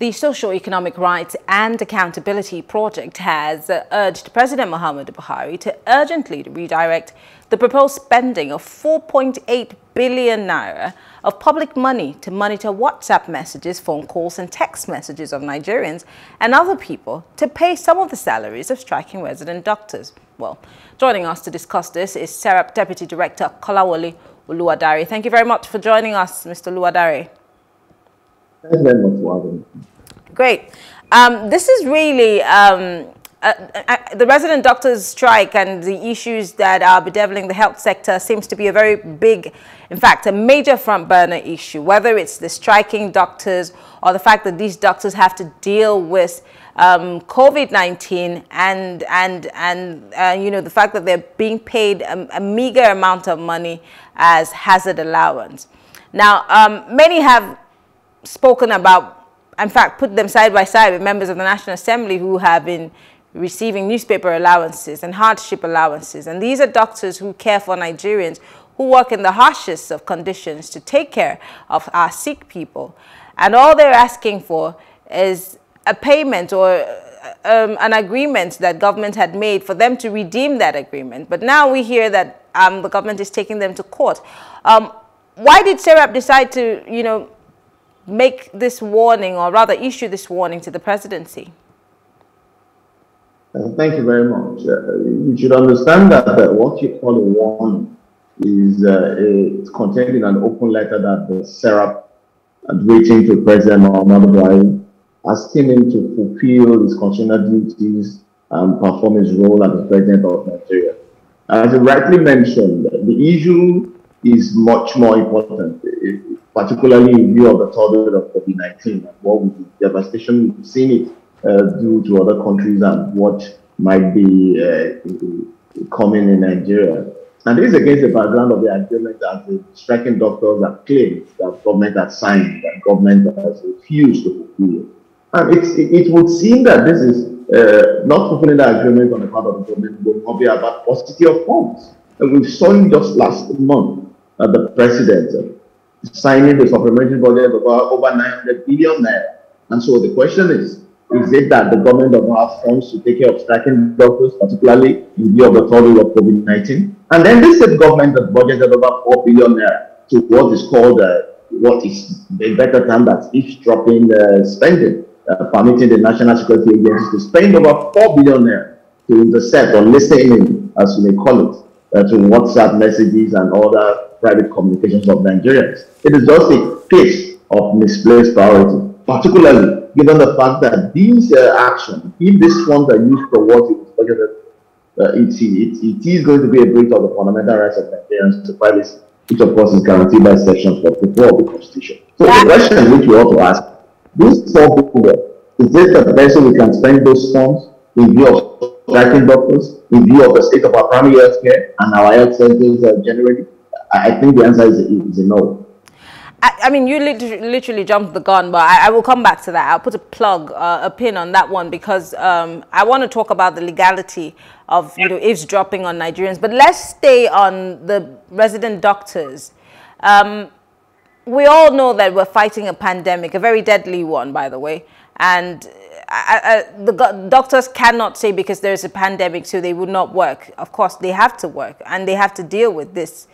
The Social Economic Rights and Accountability Project has urged President Muhammadu Buhari to urgently redirect the proposed spending of 4.8 billion naira of public money to monitor WhatsApp messages, phone calls and text messages of Nigerians and other people to pay some of the salaries of striking resident doctors. Well, joining us to discuss this is Serap Deputy Director Kolawole Oluwadare. Thank you very much for joining us, Mr. Oluwadare. Thank you very much for having me. Great. This is really the resident doctors strike and the issues that are bedeviling the health sector seems to be a very big, in fact, a major front burner issue, whether it's the striking doctors or the fact that these doctors have to deal with COVID-19 and you know, the fact that they're being paid a meager amount of money as hazard allowance. Now, many have spoken about, in fact, put them side by side with members of the National Assembly who have been receiving newspaper allowances and hardship allowances. And these are doctors who care for Nigerians, who work in the harshest of conditions to take care of our sick people. And all they're asking for is a payment or an agreement that government had made for them to redeem that agreement. But now we hear that the government is taking them to court. Why did Serap decide to, you know, make this warning, or rather issue this warning to the presidency? Thank you very much. You should understand that what you call a warning is it's contained in an open letter that the Serap had written to President Muhammadu Buhari, asking him to fulfill his constitutional duties and perform his role as the president of Nigeria. As you rightly mentioned, the issue is much more important, particularly in view of the toll of COVID-19 and what would be devastation. We've seen it due to other countries and what might be coming in Nigeria. And this is against the background of the agreement that the striking doctors have claimed that government has signed, that government has refused to fulfill. And it would seem that this is not fulfilling the agreement on the part of the government will not be about paucity of funds. And we saw it just last month that the president signing the supplementary budget of over 900 billion naira. And so the question is it that the government does not have funds to take care of striking doctors, particularly in view of the toll of COVID-19? And then this is government that budgeted over 4 billion naira to what is called, what is a better term, that's eavesdropping spending, permitting the National Security Agency to spend over 4 billion naira to intercept or listen in, as we may call it, to WhatsApp messages and other private communications of Nigerians. It is just a case of misplaced priority, particularly given the fact that these actions, if these funds are used for what is budgeted, it is going to be a breach of the fundamental rights of Nigerians to privacy, which of course is guaranteed by Section 44 of the Constitution. So the question which we ought to ask, this is this the best way we can spend those funds in view of striking doctors, in view of the state of our primary health care and our health centers generally? I think the answer is a no. I mean, you literally jumped the gun, but I will come back to that. I'll put a plug, a pin on that one, because I want to talk about the legality of, you know, eavesdropping on Nigerians. But let's stay on the resident doctors. We all know that we're fighting a pandemic, a very deadly one, by the way. And the doctors cannot say because there's a pandemic, so they would not work. Of course, they have to work and they have to deal with this.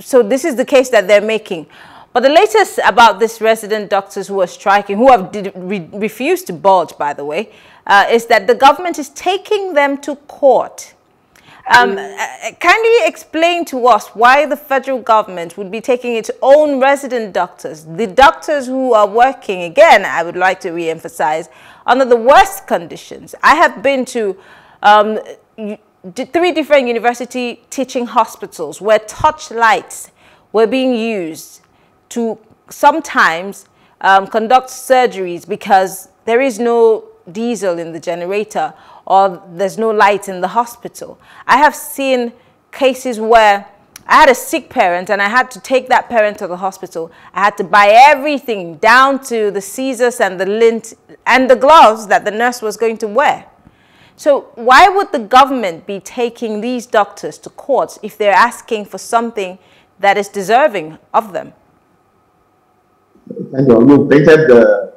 So this is the case that they're making. But the latest about this resident doctors who are striking, who have refused to budge, by the way, is that the government is taking them to court. Can you explain to us why the federal government would be taking its own resident doctors, the doctors who are working, again, I would like to re-emphasize, under the worst conditions? I have been to 3 different university teaching hospitals where touch lights were being used to sometimes conduct surgeries because there is no diesel in the generator or there's no light in the hospital. I have seen cases where I had a sick parent and I had to take that parent to the hospital. I had to buy everything down to the scissors and the lint and the gloves that the nurse was going to wear. So why would the government be taking these doctors to court if they're asking for something that is deserving of them? Thank you. You painted the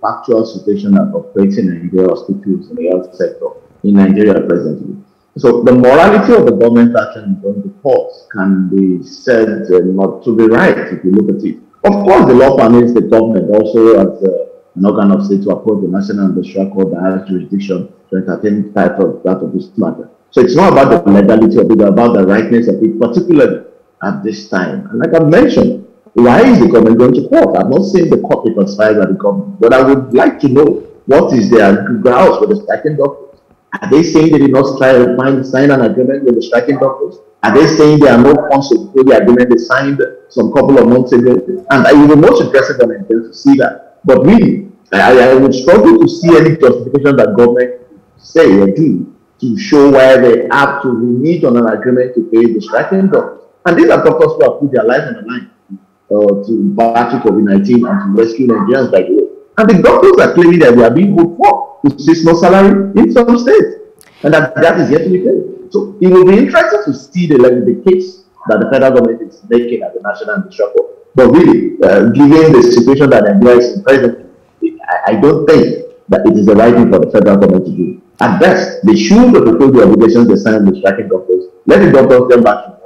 factual situation of operating Nigerian hospitals in the health sector in Nigeria presently. So the morality of the government's action on the courts can be said not to be right if you look at it. Of course, the law permits the government also as an organ of state to approach the national and the court that has jurisdiction to entertain type of that of this matter. So it's not about the legality of it, but about the rightness of it, particularly at this time. And like I mentioned, why is the government going to court? I'm not saying the court is conspired by the government, but I would like to know what is their grounds for the striking doctors. Are they saying they did not sign an agreement with the striking doctors? Are they saying there are no funds to pay the agreement they signed some couple of months ago? And I would be most interested in to see that. But really, I would struggle to see any justification that government say or do to show why they have to renege on an agreement to pay the striking doctors. And these are doctors who have put their lives on the line to battle COVID-19 and to rescue Nigerians, by the way. And the doctors are claiming that they are being good for to see no salary in some states, and that is yet to be paid. So it will be interesting to see the case that the federal government is making at the national and district level. But really, given the situation that Nigeria is in present, I don't think that it is the right thing for the federal government to do. At best, they should fulfill the obligations they signed with striking doctors. Let the doctors come back to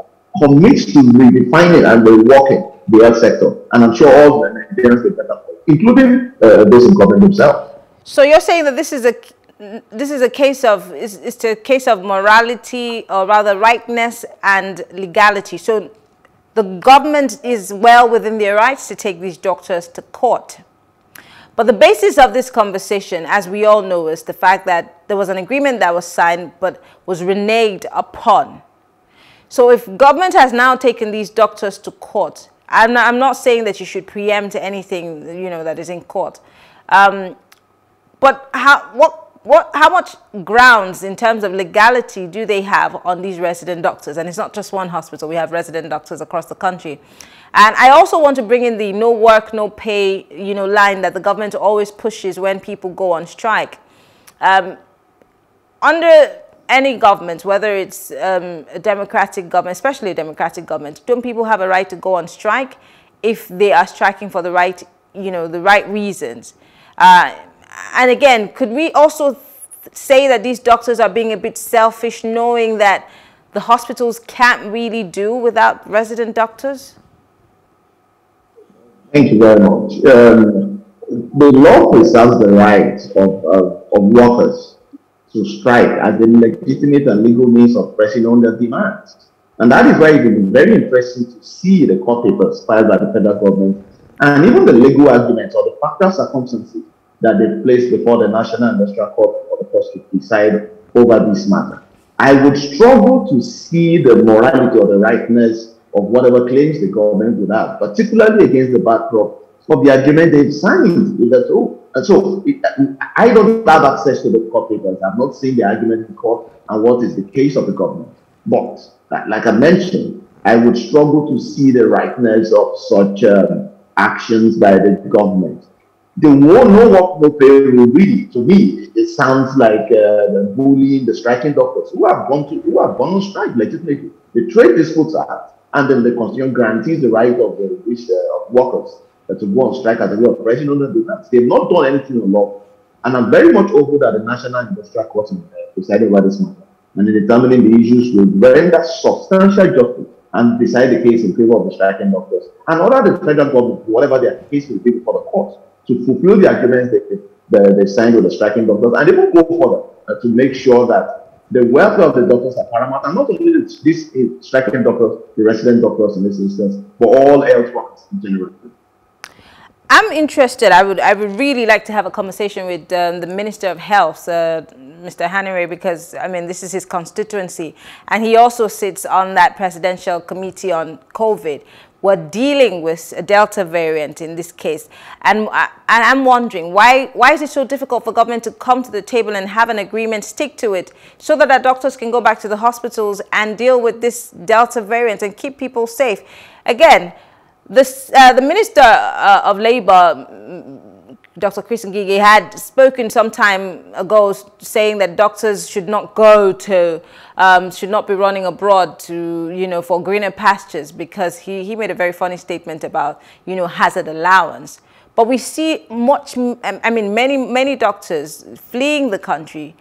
commit to redefining and reworking the health sector, and I'm sure all the Nigerians will better, including those in government themselves. So you're saying that this is a case of morality, or rather rightness and legality. So the government is well within their rights to take these doctors to court. But the basis of this conversation, as we all know, is the fact that there was an agreement that was signed but was reneged upon. So if government has now taken these doctors to court, I'm not saying that you should preempt anything, you know, that is in court. But how much grounds in terms of legality do they have on these resident doctors? And it's not just one hospital. We have resident doctors across the country. And I also want to bring in the no work, no pay, you know, line that the government always pushes when people go on strike. Under any government, whether it's a democratic government, especially a democratic government, don't people have a right to go on strike if they are striking for the right, you know, the right reasons? And again, could we also say that these doctors are being a bit selfish, knowing that the hospitals can't really do without resident doctors? Thank you very much. The law preserves the right of workers to strike as a legitimate and legal means of pressing on their demands. And that is why it will be very interesting to see the court papers filed by the federal government and even the legal arguments or the factual circumstances that they place before the National and District Court for the courts to decide over this matter. I would struggle to see the morality or the rightness of whatever claims the government would have, particularly against the backdrop of the argument they've signed. I don't have access to the court papers. I've not seen the argument in court and what is the case of the government. But, like I mentioned, I would struggle to see the rightness of such actions by the government. The no work, no pay rule, really, to me, it sounds like bullying the striking doctors who have gone on strike legitimately. The Trade Disputes Act and then the Constitution guarantees the right of workers to go on strike as a way of pressing on the demands. They've not done anything on law. And I'm very much hopeful that the National and Industrial Court decided over this matter, and in determining the issues will render substantial justice and decide the case in favor of the striking doctors and order the federal government, whatever their case will be before the court, to fulfill the agreements they signed with the striking doctors, and they will go further to make sure that the welfare of the doctors are paramount, and not only this striking doctors, the resident doctors in this instance, but all health workers in general. I'm interested. I would really like to have a conversation with the Minister of Health, Mr. Hannery, because, I mean, this is his constituency. And he also sits on that presidential committee on COVID. We're dealing with a Delta variant in this case. And I'm wondering, why is it so difficult for government to come to the table and have an agreement, stick to it, so that our doctors can go back to the hospitals and deal with this Delta variant and keep people safe? Again, the Minister of Labour, Dr. Chris Ngige, had spoken some time ago saying that doctors should not go to, should not be running abroad to, you know, for greener pastures, because he made a very funny statement about, you know, hazard allowance. But we see much, I mean, many doctors fleeing the country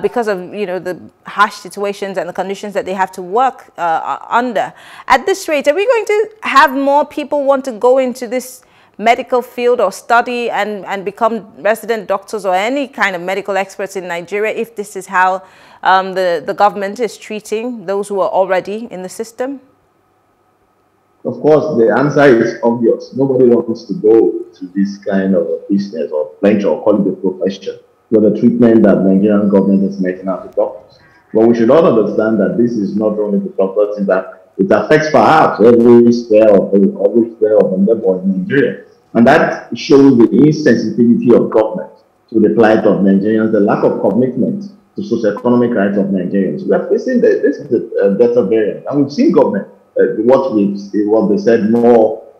because of, you know, the harsh situations and the conditions that they have to work under. At this rate, are we going to have more people want to go into this medical field or study and become resident doctors or any kind of medical experts in Nigeria if this is how the government is treating those who are already in the system? Of course, the answer is obvious. Nobody wants to go to this kind of a business or venture or call it a profession for the treatment that Nigerian government is making out of doctors. But we should all understand that this is not only the doctors, in that it affects perhaps every sphere of the level in Nigeria. And that shows the insensitivity of government to the plight of Nigerians, the lack of commitment to socioeconomic rights of Nigerians. We are facing this is a Delta variant, and we've seen government. What they said more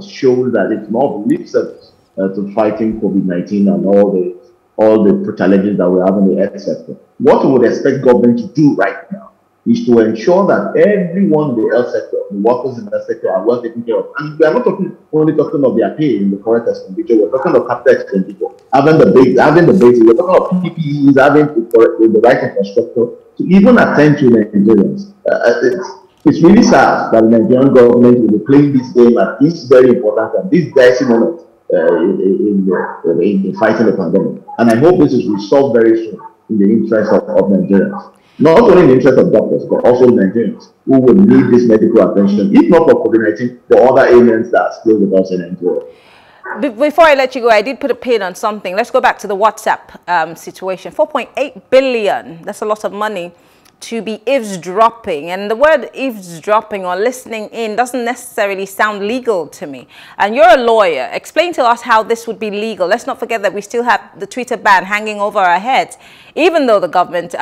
shows that it's more belief service to fighting COVID-19 and all the challenges that we have in the health sector. What we would expect government to do right now is to ensure that everyone in the health sector, the workers in the sector, are well taken care of. And we are not only talking of their pay in the current expenditure. We're talking of capital expenditure, having the base. We're talking of PPEs, having the right infrastructure to even attend to the Nigerians. It's really sad that the Nigerian government will be playing this game at this very important and this dicey moment in fighting the pandemic. And I hope this is resolved very soon in the interest of Nigerians. Not only in the interest of doctors, but also Nigerians who will need this medical attention, if not for COVID-19, the other ailments that are still with us in Nigeria. Before I let you go, I did put a pin on something. Let's go back to the WhatsApp situation. 4.8 billion, that's a lot of money to be eavesdropping, and the word eavesdropping or listening in doesn't necessarily sound legal to me. And you're a lawyer. Explain to us how this would be legal. Let's not forget that we still have the Twitter ban hanging over our heads, even though the government,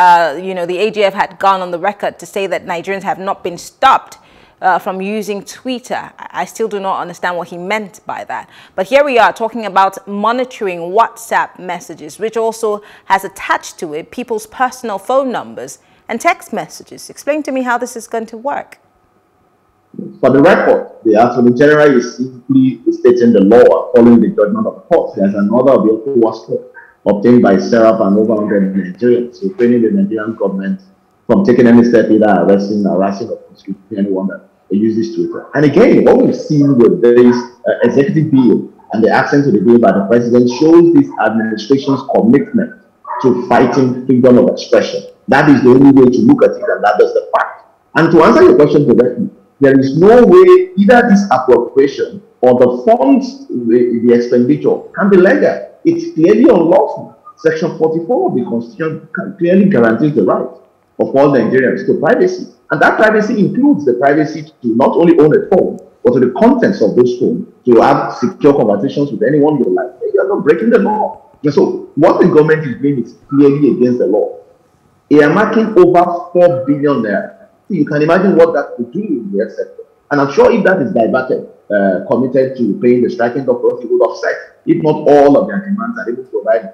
you know, the AGF had gone on the record to say that Nigerians have not been stopped from using Twitter. I still do not understand what he meant by that. But here we are talking about monitoring WhatsApp messages, which also has attached to it people's personal phone numbers and text messages. Explain to me how this is going to work. For the record, the Attorney General is simply stating the law following the judgment of the court. There's another of the was obtained by Serap and over 100 Nigerians, refraining the Nigerian government from taking any step, either arresting, harassing, or prosecuting anyone that uses Twitter. And again, what we've seen with this executive bill and the action to the bill by the president shows this administration's commitment to fighting freedom of expression. That is the only way to look at it, and that is the fact. And to answer your question directly, there is no way either this appropriation or the funds, the expenditure, can be legal. It's clearly unlawful. Section 44 of the Constitution clearly guarantees the right of all Nigerians to privacy. And that privacy includes the privacy to not only own a phone, but to the contents of those phones, to have secure conversations with anyone you like. You are not breaking the law. And so what the government is doing is clearly against the law. They are marking over 4 billion there. So you can imagine what that could do in the health sector. And I'm sure if that is diverted, committed to paying the striking doctors, it would offset, if not all of their demands, and it would provide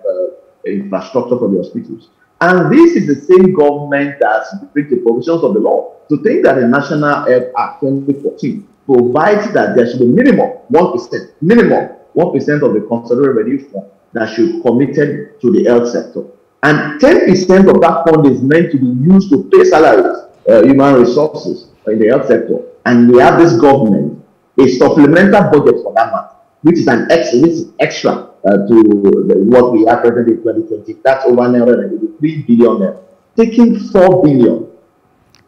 infrastructure for the hospitals. And this is the same government that's breaking the provisions of the law. To think that the National Health Act 2014 provides that there should be minimum 1% of the Consolidated Revenue Fund that should be committed to the health sector. And 10% of that fund is meant to be used to pay salaries, human resources in the health sector. And we have this government, a supplemental budget for that matter, which is an extra to what we have presented in 2020. That's over 983 billion there. Taking 4 billion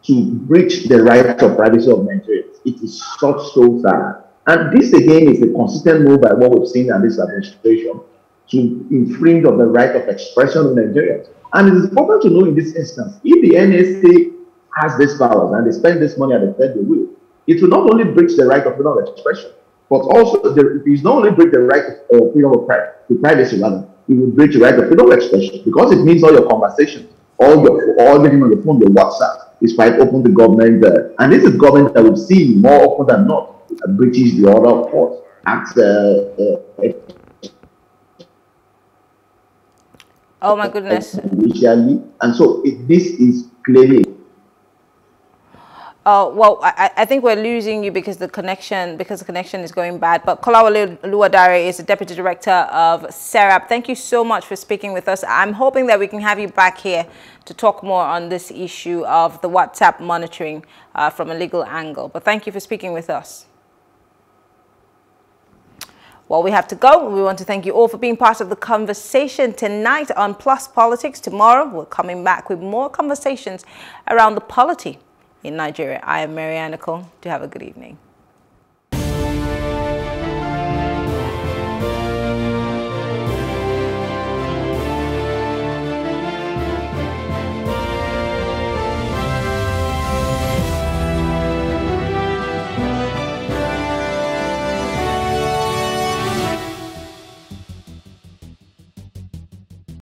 to breach the right of privacy of Nigerians. It is so sad. And this again is a consistent move by what we've seen in this administration to infringe on the right of expression in Nigeria. And it is important to know in this instance, if the NSA has these powers and they spend this money and they said they will, it will not only breach the right of freedom of expression, but also it will not only breach the right of freedom of privacy, rather, it will breach the right of freedom of expression, because it means all your conversations, all the human on your phone, your WhatsApp is quite open to government. And this is government that we've seen more often than not breaches the order of court acts. Oh my goodness. And so this is clearly. I think we're losing you because the connection is going bad. But Kolawole Oluwadare is the Deputy Director of Serap. Thank you so much for speaking with us. I'm hoping that we can have you back here to talk more on this issue of the WhatsApp monitoring from a legal angle. But thank you for speaking with us. Well, we have to go. We want to thank you all for being part of the conversation tonight on Plus Politics. Tomorrow, we're coming back with more conversations around the polity in Nigeria. I am Marianne Nicole. Do have a good evening.